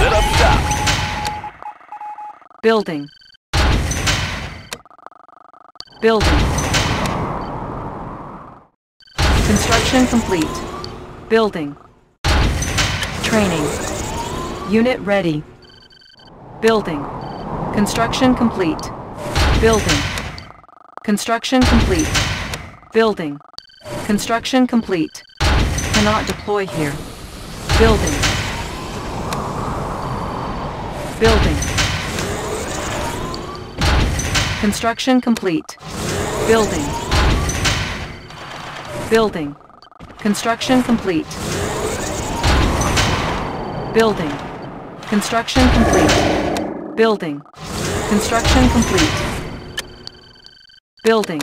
Sit up top. Building. Building. Construction complete. Building. Training. Unit ready. Building. Construction complete. Building. Construction complete. Building. Construction complete. Cannot deploy here. Building. Building. Construction complete. Building. Building. Construction complete. Building. Construction complete. Building. Construction complete. Building.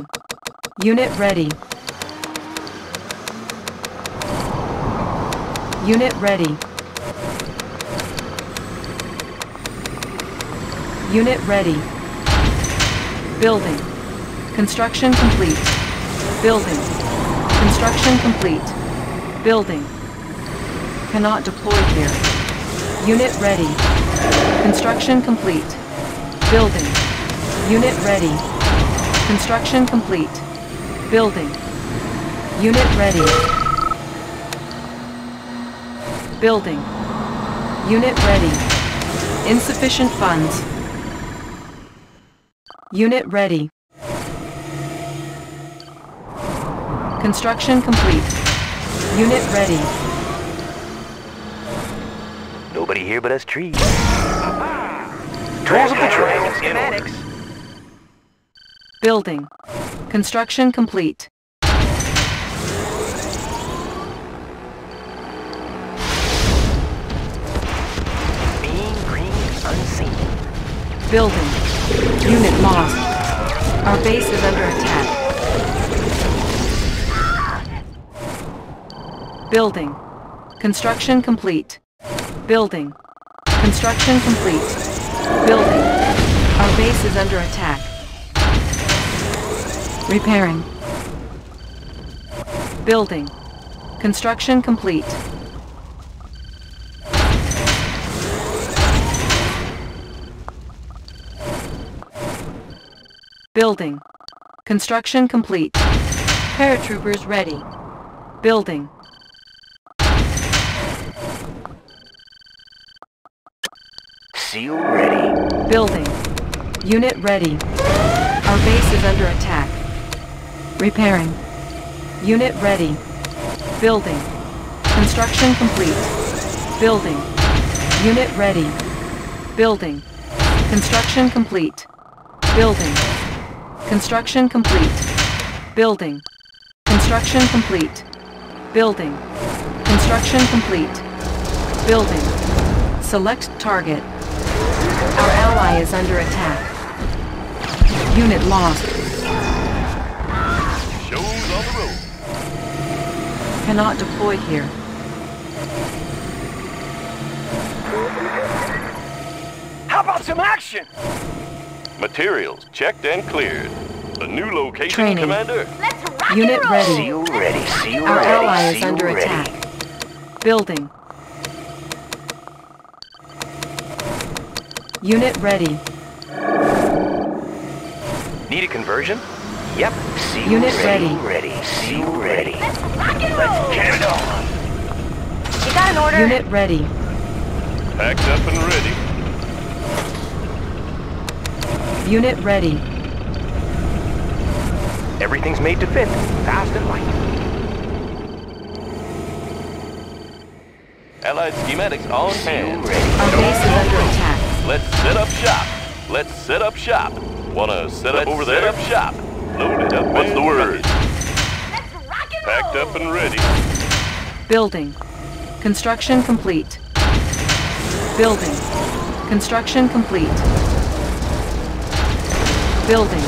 Unit ready. Unit ready. Unit ready. Building. Construction complete. Building. Construction complete. Building. Cannot deploy here. Unit ready. Construction complete. Building. Unit ready. Construction complete. Building. Unit ready. Building. Unit ready. Insufficient funds. Unit ready. Construction complete. Unit ready. Nobody here but us trees. Tools of the trade in order. Building. Construction complete. Building. Unit lost. Our base is under attack. Building. Construction complete. Building. Construction complete. Building. Our base is under attack. Repairing. Building. Construction complete. Building. Construction complete. Paratroopers ready. Building. Seal ready. Building. Unit ready. Our base is under attack. Repairing. Unit ready. Building. Construction complete. Building. Unit ready. Building. Construction complete. Building. Construction complete. Building. Construction complete. Building. Construction complete. Building. Select target. Our ally is under attack. Unit lost. Shows on the road. Cannot deploy here. How about some action? Materials checked and cleared. A new location, training. Commander. Let's rock. Unit and roll. Ready. Seal ready. Seal our ready. Ally is under ready. Attack. Building. Unit ready. Need a conversion? Yep. Seal unit ready. Ready. Ready. Seal ready. Let's rock and roll. Let's get it on. You got an order? Unit ready. Packed up and ready. Unit ready. Everything's made to fit, fast and light. Allied schematics on hand. Our base is under attack. Let's set up shop. Let's set up shop. Wanna set up over there? Set up shop. Loaded up. What's the word? Let's rock and roll. Packed up and ready. Building. Construction complete. Building. Construction complete. Building.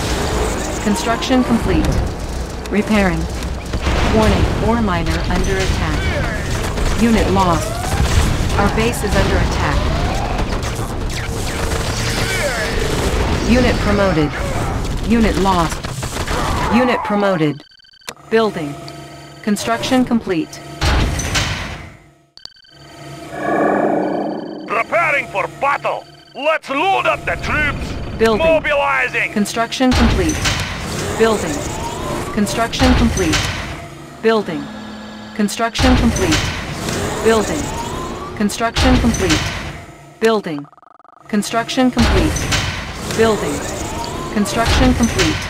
Construction complete. Repairing. Warning, ore miner under attack. Unit lost. Our base is under attack. Unit promoted. Unit lost. Unit promoted. Building. Construction complete. Repairing. preparing for battle. Let's load up the troops. Building. Mobilizing. Construction complete. Building. Construction complete. Building. Construction complete. Building. Construction complete. Building. Construction complete. Building. Construction complete.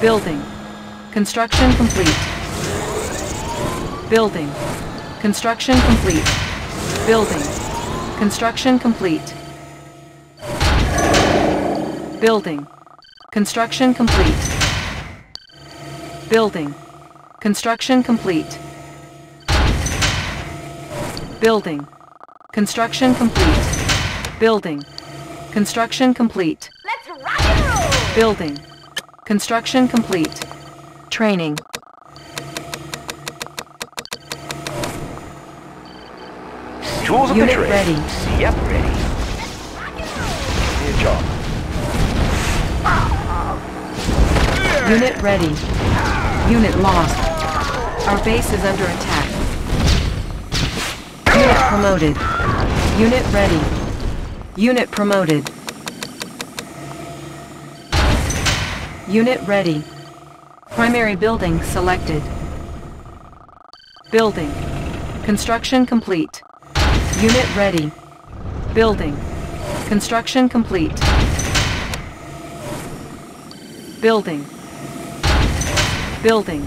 Building. Construction complete. Building. Construction complete. Building. Construction complete. Building. Construction complete. Building. Construction complete. Building. Construction complete. Building. Construction complete. Let's rock and roll! Building. Construction complete. Training. Tools of the trade. Ready. Yep, ready. Good job. Unit ready. Unit lost. Our base is under attack. Unit promoted. Unit ready. Unit promoted. Unit ready. Primary building selected. Building. Construction complete. Unit ready. Building. Construction complete. Building. Building.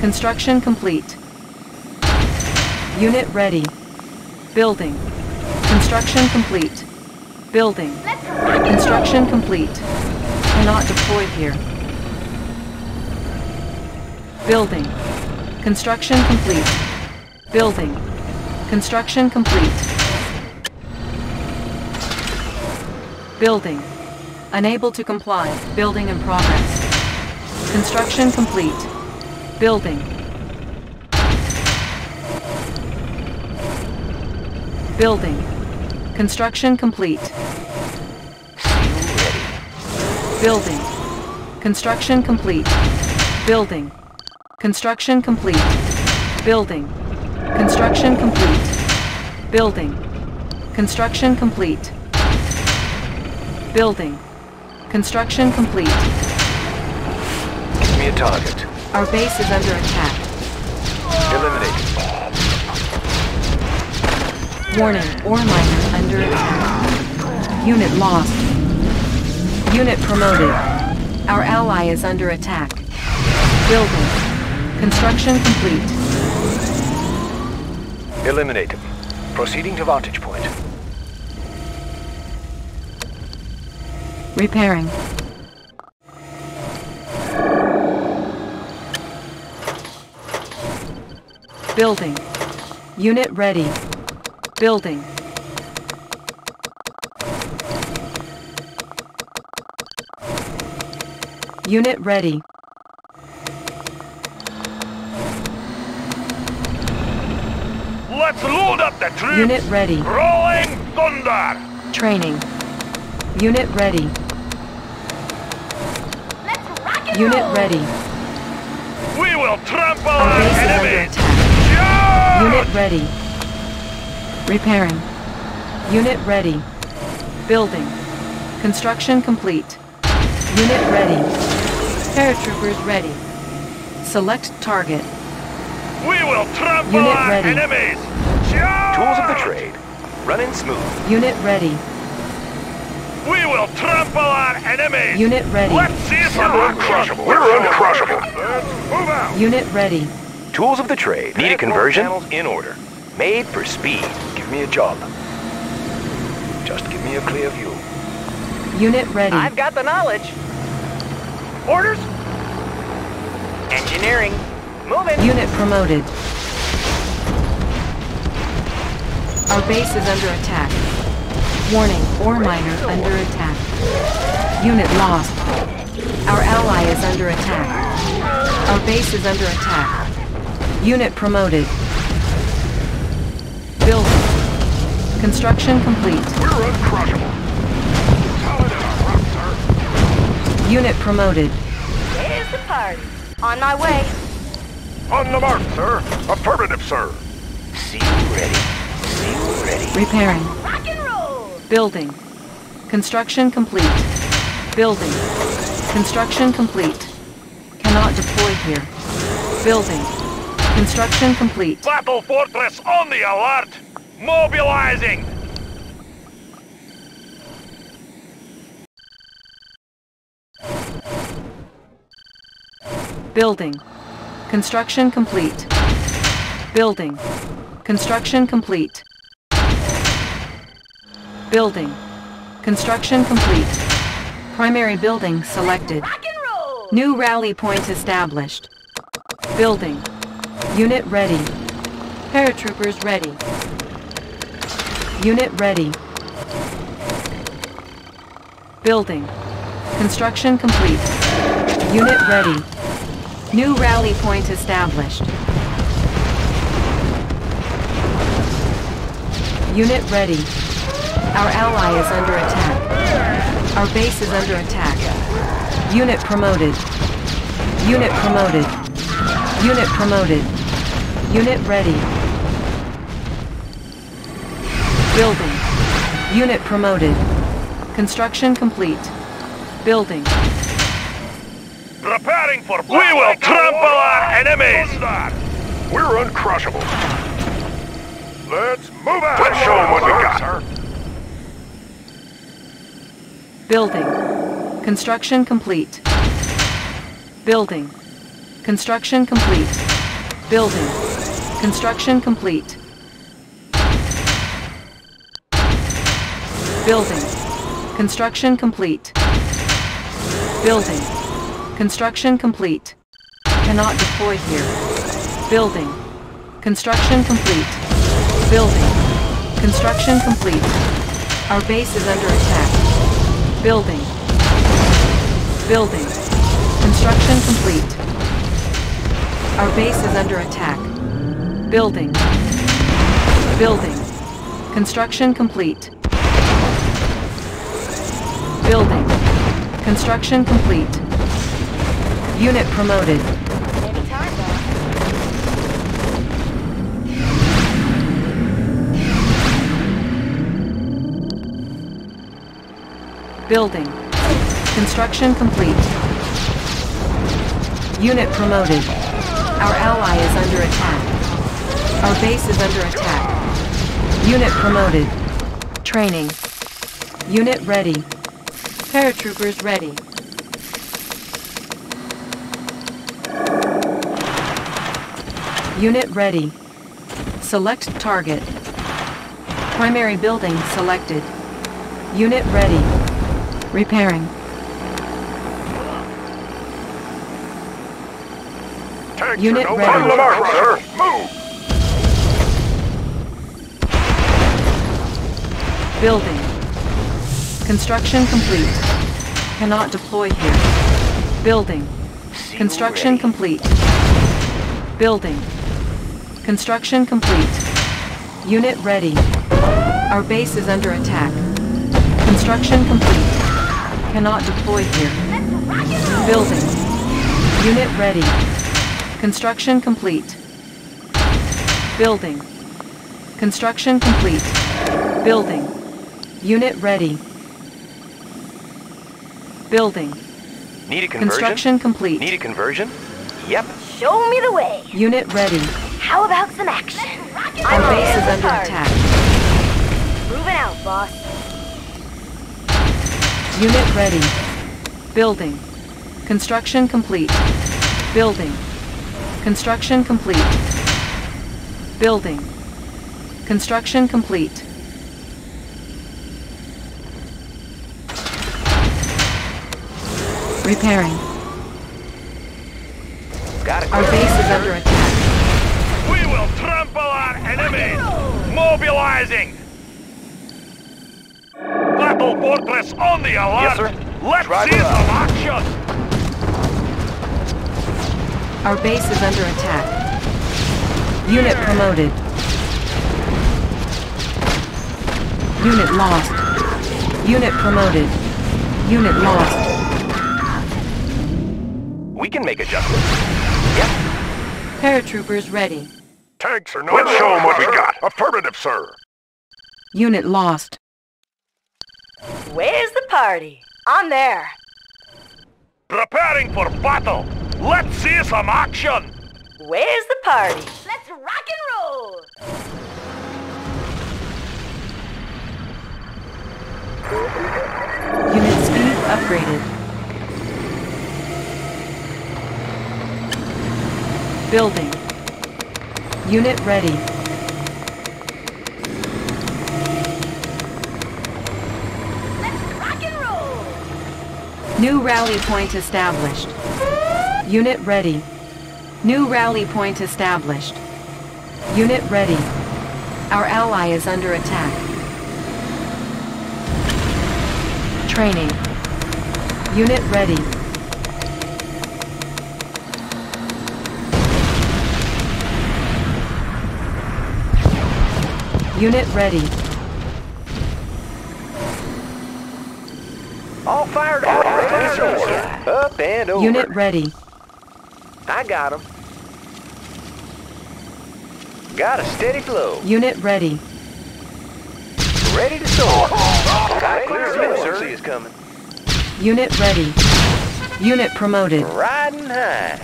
Construction complete. Unit ready. Building. Construction complete. Building. Construction complete. Cannot deploy here. Building. Construction complete. Building. Construction complete. Building. Unable to comply. Building in progress. Construction complete. Building. Building. Construction complete. Building. Construction complete. Building. Construction complete. Building. Construction complete. Building. Construction complete. Building. Construction complete. Give me a target. Our base is under attack. Eliminated. Warning, ore miner under attack. Unit lost. Unit promoted. Our ally is under attack. Building. Construction complete. Eliminated. Proceeding to vantage point. Repairing. Building. Unit ready. Building. Unit ready. Let's load up the troops! Unit ready. Rolling thunder! Training. Unit ready. Let's rock and Unit roll. Ready. We will trample our enemies! Unit ready. Repairing. Unit ready. Building. Construction complete. Unit ready. Paratroopers ready. Select target. We will trample our enemies! Charge! Tools of the trade. Running smooth. Unit ready. We will trample our enemies! Unit ready. Let's see if we're uncrushable. We're uncrushable. Move out. Unit ready. Tools of the trade. Need a conversion? In order. Made for speed. Give me a job. Just give me a clear view. Unit ready. I've got the knowledge. Orders? Engineering. Moving. Unit promoted. Our base is under attack. Warning, ore miner under attack. Unit lost. Our ally is under attack. Our base is under attack. Unit promoted. Building. Construction complete. We're uncrushable. Solid rock, sir. Unit promoted. Here's the party. On my way. On the mark, sir. Affirmative, sir. See you ready. See you ready. Repairing. Rock and roll. Building. Construction complete. Building. Construction complete. Cannot deploy here. Building. Construction complete. Battle Fortress on the alert! Mobilizing! Building. Construction complete. Building. Construction complete. Building. Construction complete. Primary building selected. Rock and roll! New rally point established. Building. Unit ready. Paratroopers ready. Unit ready. Building. Construction complete. Unit ready. New rally point established. Unit ready. Our ally is under attack. Our base is under attack. Unit promoted. Unit promoted. Unit promoted. Unit ready. Building. Unit promoted. Construction complete. Building. Preparing for battle. We will trample our enemies! We're uncrushable. Let's move out! Let's show them what we got, sir. Building. Construction complete. Building. Construction complete. Building. Construction complete. Building. Construction complete. Building. Construction complete. Cannot deploy here. Building. Construction complete. Building. Construction complete. Our base is under attack. Building. Building. Construction complete. Our base is under attack. Building. Building. Construction complete. Building. Construction complete. Unit promoted. Building. Construction complete. Unit promoted. Our ally is under attack. Our base is under attack. Unit promoted. Training. Unit ready. Paratroopers ready. Unit ready. Select target. Primary building selected. Unit ready. Repairing. Tanks Unit no ready. Mark, move. Building. Construction complete. Cannot deploy here. Building. Construction complete. Building. Construction complete. Unit ready. Our base is under attack. Construction complete. Cannot deploy here. Building. Unit ready. Construction complete. Building. Construction complete. Building. Unit ready. Building. Need a conversion? Construction complete. Need a conversion? Yep. Show me the way. Unit ready. How about some action? Our base is under attack. Moving out, boss. Unit ready. Building. Construction complete. Building. Construction complete. Building. Construction complete. Repairing. Got it. Our base is under attack. We will trample our enemies! Mobilizing! Battle Fortress on the alert! Yes, sir. Let's see some action! Our base is under attack. Unit promoted. Unit lost. Unit promoted. Unit lost. We can make adjustments. Yep. Paratroopers ready. Tanks are no. Let's show them what we got. Affirmative, sir. Unit lost. Where's the party? I'm there. Preparing for battle. Let's see some action. Where's the party? Let's rock and roll. Unit speed upgraded. Building. Unit ready. Let's rock and roll. New rally point established. Unit ready. New rally point established. Unit ready. Our ally is under attack. Training. Unit ready. Unit ready. All fired up. Up and over. Unit ready. I got him. Got a steady flow. Unit ready. Ready to soar. Got clear visibility is coming. Unit ready. Unit promoted. Riding high.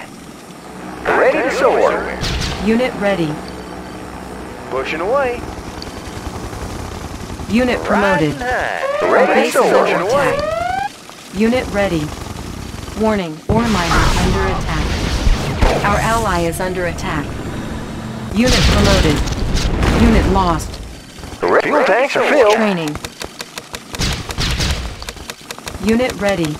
Ready to soar. Unit ready. Pushing away. Unit promoted. Our base is under attack. Unit ready. Warning, ore miner under attack. Our ally is under attack. Unit promoted. Unit lost. Fuel tanks are filled. Training. Unit ready.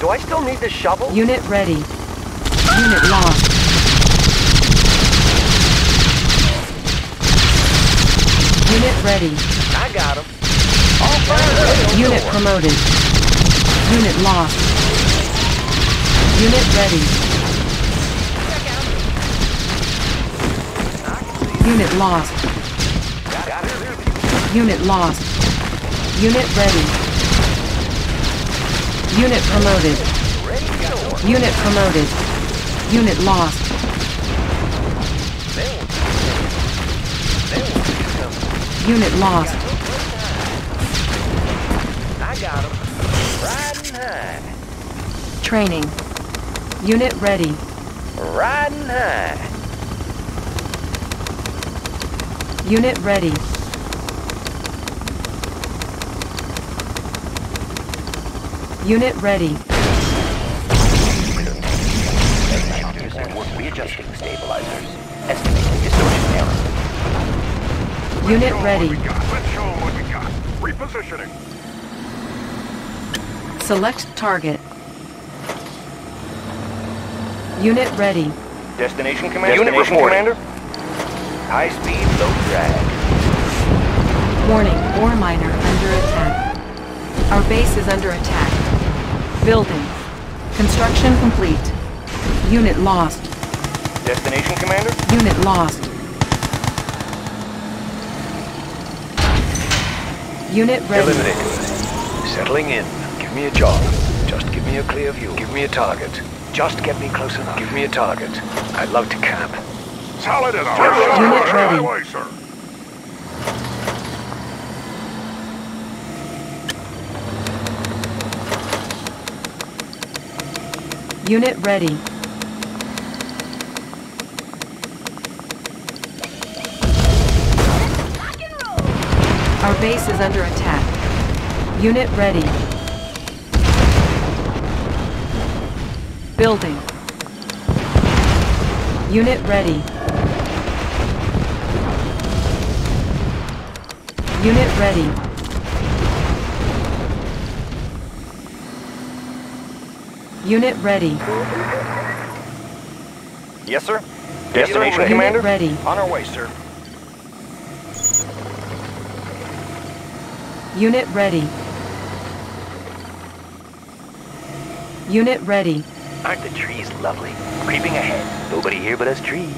Do I still need this shovel? Unit ready. Unit lost. Unit ready. I got him. All fired up. Unit promoted. Unit lost. Unit ready. Unit lost. Unit lost. Unit ready. Unit promoted. Unit promoted. Unit lost. Unit lost. I got him. Riding high. Training. Unit ready. Riding high. Unit ready. Unit ready. Readjusting stabilizers. Estimating distortion error. Unit ready. Let's show them what we got. Repositioning. Select target. Unit ready. Destination commander. Unit reporting. High speed, low drag. Warning, ore miner under attack. Our base is under attack. Building. Construction complete. Unit lost. Destination commander. Unit lost. Unit ready. Eliminated. Settling in. Give me a job. Just give me a clear view. Give me a target. Just get me close enough. Give me a target. I'd love to camp. Solid enough. Unit ready. Away, sir. Unit ready. Our base is under attack. Unit ready. Building. Unit ready. Unit ready. Unit ready. Yes, sir. Yes, sir. Unit commander. Ready. On our way, sir. Unit ready. Unit ready. Aren't the trees lovely? Creeping ahead. Nobody here but us trees.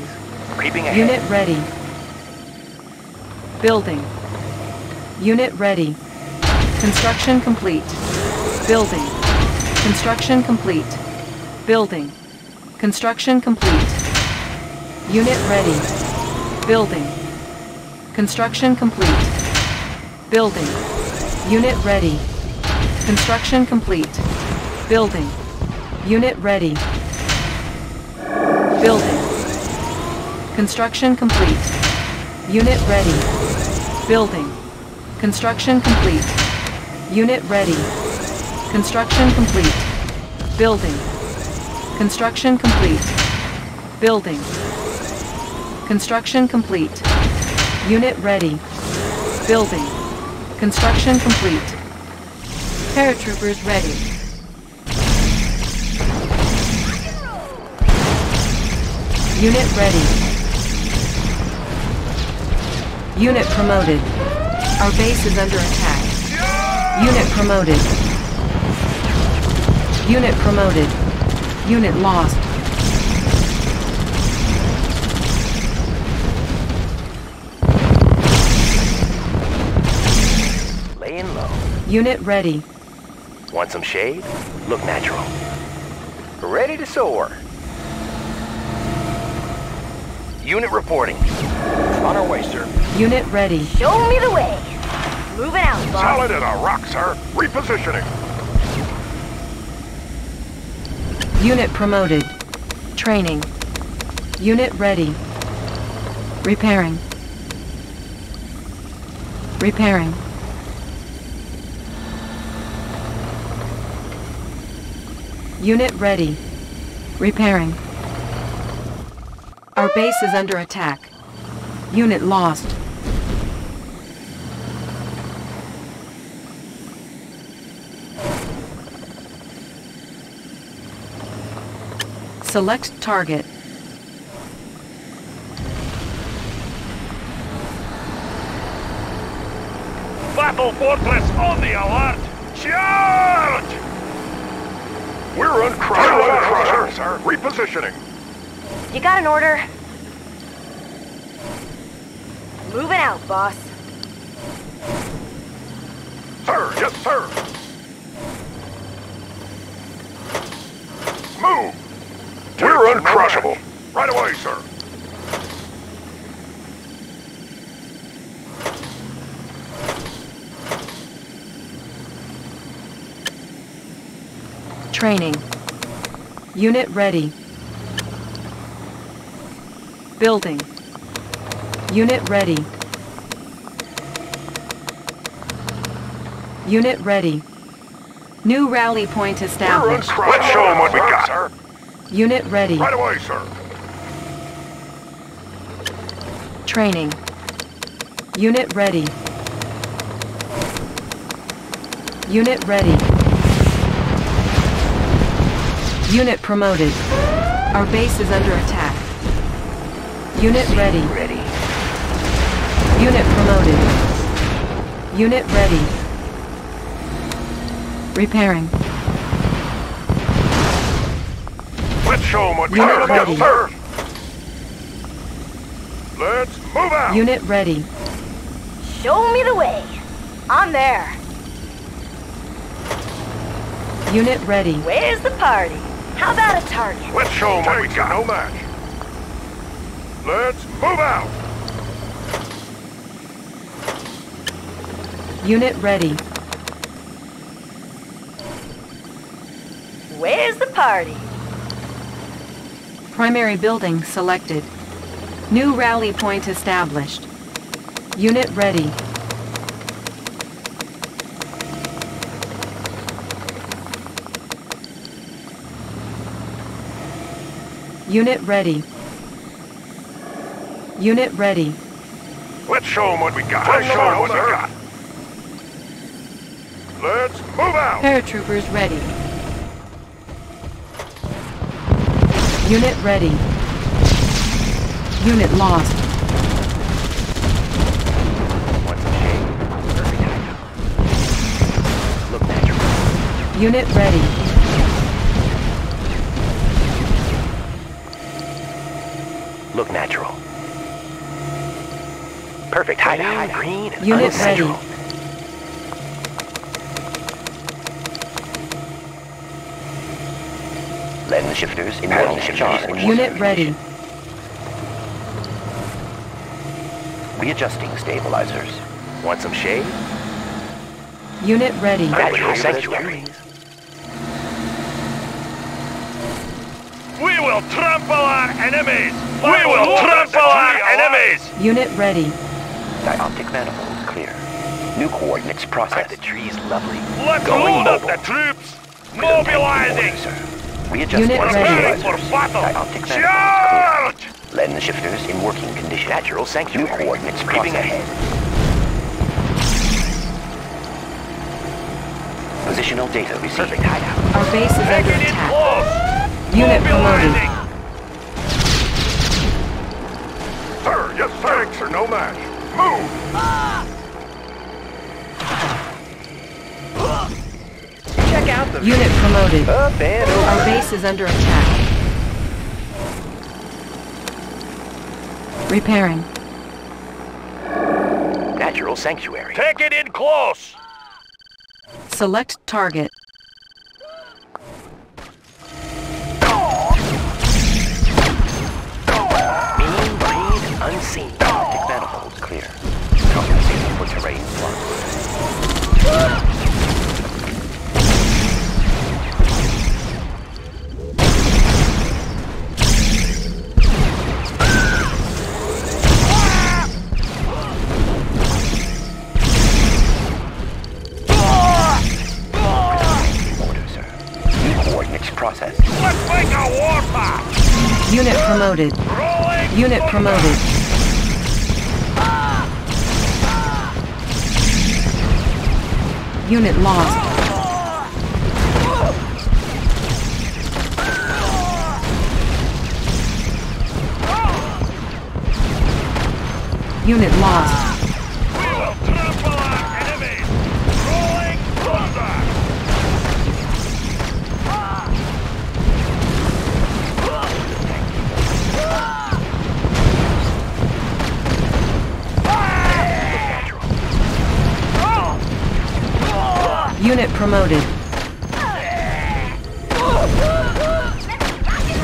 Creeping ahead. Unit ready. Building. Unit ready. Construction complete. Building. Construction complete. Building. Construction complete. Unit ready. Building. Construction complete. Building. Unit ready. Construction complete. Building. Unit ready. Building. Construction complete. Unit ready. Building. Construction complete. Unit ready. Construction complete. Building. Construction complete. Building. Construction complete. Unit ready. Building. Construction complete. Paratroopers ready. Unit ready. Unit promoted. Our base is under attack. Unit promoted. Unit promoted. Unit lost. Laying low. Unit ready. Want some shade? Look natural. Ready to soar. Unit reporting. On our way, sir. Unit ready. Show me the way. Moving out, boss. Solid as a rock, sir. Repositioning. Unit promoted. Training. Unit ready. Repairing. Repairing. Unit ready. Repairing. Our base is under attack. Unit lost. Select target. Battle Fortress on the alert! Charge! We're uncrushed, sir. Repositioning. You got an order. Moving out, boss. Sir, yes, sir. Move. We're uncrushable. Right away, sir. Training. Unit ready. Building. Unit ready. Unit ready. New rally point established. Let's show them what we got, sir. Unit ready. Right away, sir. Training. Unit ready. Unit ready. Unit promoted. Our base is under attack. Unit ready. Unit promoted. Unit ready. Repairing. Let's show them what we got. Yes, sir. Let's move out. Unit ready. Show me the way. I'm there. Unit ready. Where's the party? How about a target? Let's show them what we got. No match. Let's move out! Unit ready. Where's the party? Primary building selected. New rally point established. Unit ready. Unit ready. Unit ready. Let's show them what we got. Let's show them what we got. Let's move out. Paratroopers ready. Unit ready. Unit lost. Unit ready. Look natural. Perfect hideout. Green and unit ready. Land the shifters in one charge. Unit ready. Readjusting stabilizers. Want some shade? Unit ready. Gradual sanctuary. We will trample our enemies! We will trample our enemies! Unit ready. Dioptic manifold clear. New coordinates processed. The tree's lovely. Let's load up the troops! Mobilizing! Readjusting stabilizers. Preparing for battle! Dioptic manifold clear. Lens shifters in working condition. Natural sanctuary. New coordinates creeping ahead. Positional data received. Perfect hideout. Our base is under attack. Unit promoted. Sir, your tanks are no match. Move! Check out the unit promoted. Up and over. Our base is under attack. Repairing. Natural sanctuary. Take it in close! Select target. Being green and unseen. Optic manifolds clear. Compensating for terrain block. Process. Let's make a warpath! Unit promoted. Rolling unit forward. Promoted. Unit lost. Unit lost. We will trample our enemies! Rolling thunder! Unit promoted.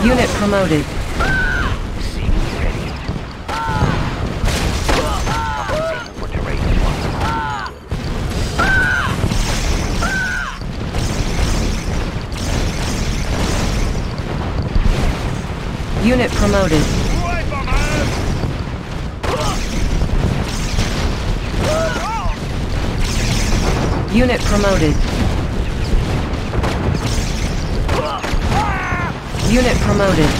Unit promoted. Unit promoted. Unit promoted. Unit promoted.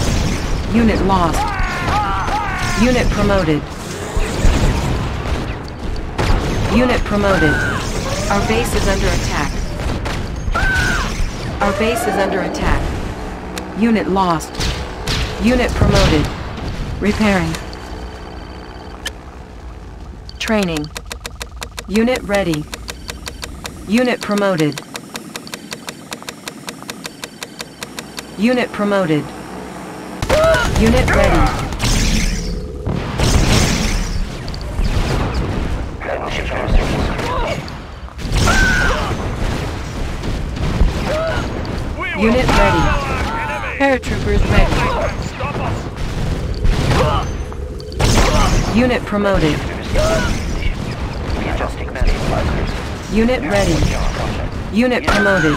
Unit lost. Unit promoted. Unit promoted. Our base is under attack. Our base is under attack. Unit lost. Unit promoted. Repairing. Training. Unit ready. Unit promoted. Unit promoted. Unit ready. Unit ready. Paratroopers ready. Unit promoted. Unit ready. Unit promoted.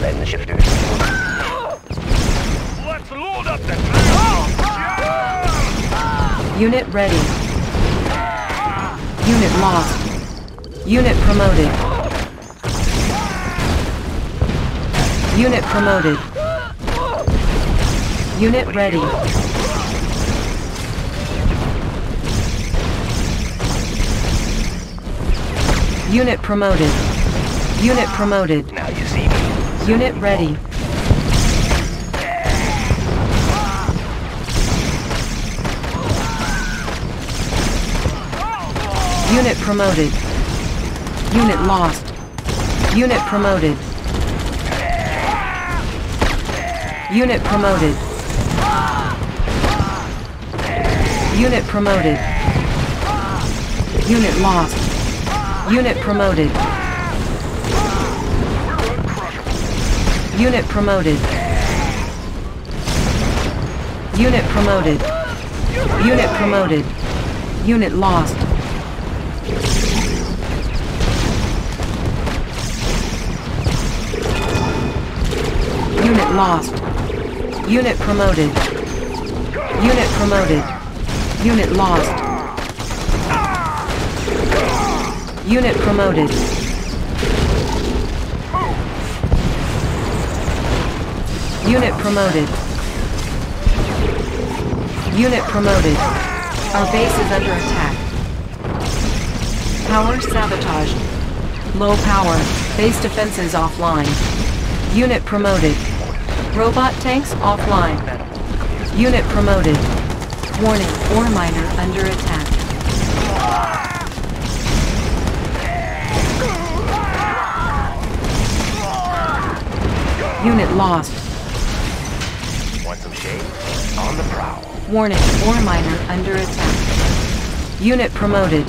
Lens shifters. Let's load up the tank. Unit ready. Unit lost. Unit promoted. Unit promoted. Unit ready. Unit promoted. Unit promoted. Now you see me. Unit ready. Unit promoted. Unit lost. Unit promoted. Unit promoted. Unit promoted. Unit lost. Unit promoted. Unit promoted. Unit promoted. Unit promoted. Unit lost. Unit lost. Unit promoted. Unit promoted. Unit lost. Unit promoted. Unit promoted. Unit promoted. Our base is under attack. Power sabotaged. Low power. Base defenses offline. Unit promoted. Robot tanks offline. Unit promoted. Warning, ore miner under attack. Unit lost. Want some shade? On the prowl. Warning, ore miner under attack. Unit promoted.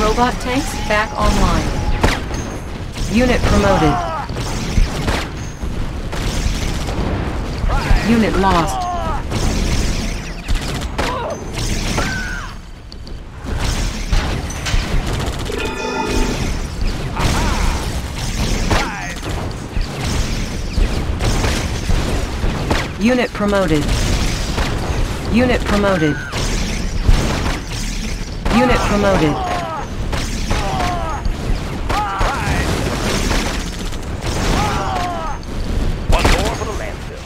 Robot tanks back online. Unit promoted. Unit lost. Unit promoted. Unit promoted. Unit promoted. One more for the landfill.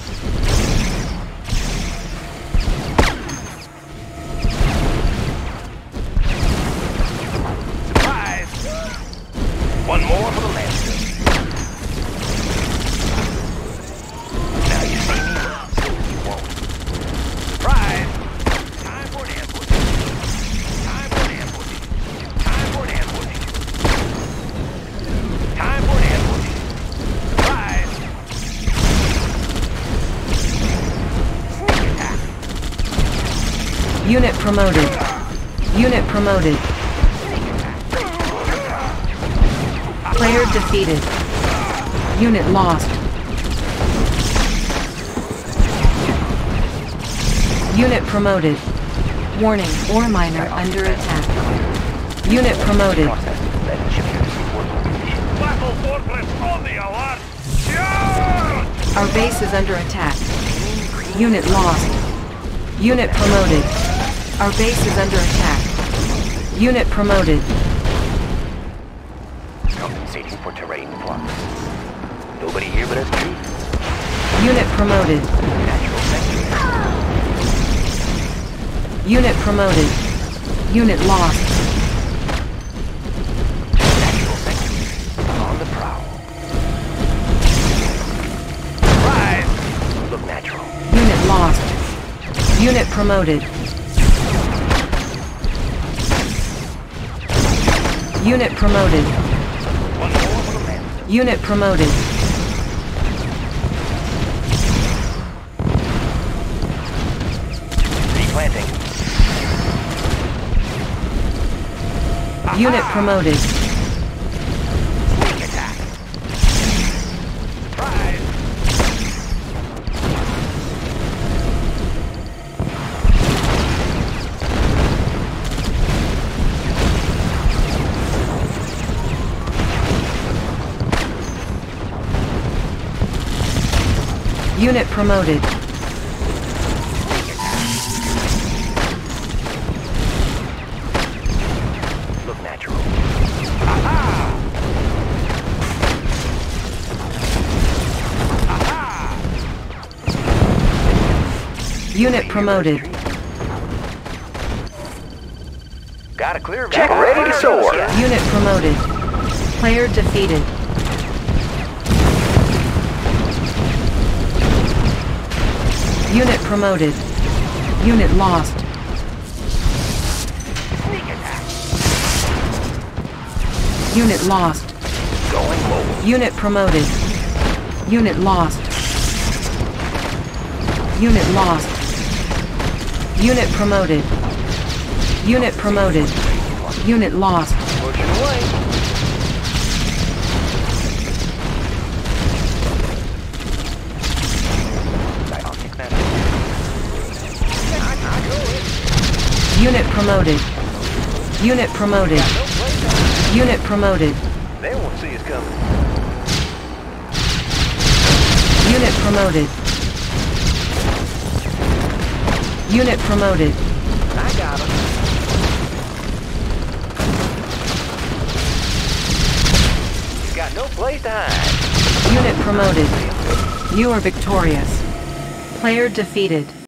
Surprise! One more for the landfill. Unit promoted. Unit promoted. Player defeated. Unit lost. Unit promoted. Warning, ore miner under attack. Unit promoted. Our base is under attack. Unit lost. Unit promoted. Our base is under attack. Unit promoted. Compensating for terrain blocks. Nobody here but us two. Unit promoted. Natural sanctuary. Unit promoted. Unit lost. Natural sanctuary. On the prowl. Rise! Look natural. Unit lost. Unit promoted. Unit promoted. Unit promoted. Replanting. Unit promoted. Sneak attack. Unit promoted. Look natural. Aha! Aha! Unit promoted. Got a clear check ready to soar. Unit promoted. Player defeated. Unit promoted. Unit lost. Sneak attack. Unit lost. Going mobile. Unit promoted. Unit lost. Unit lost. Unit promoted. Unit promoted. Unit lost. Working away. Unit promoted. Unit promoted. Unit promoted. They won't see us coming. Unit promoted. Unit promoted. I got him. You got no place to hide. Unit promoted. You are victorious. Player defeated.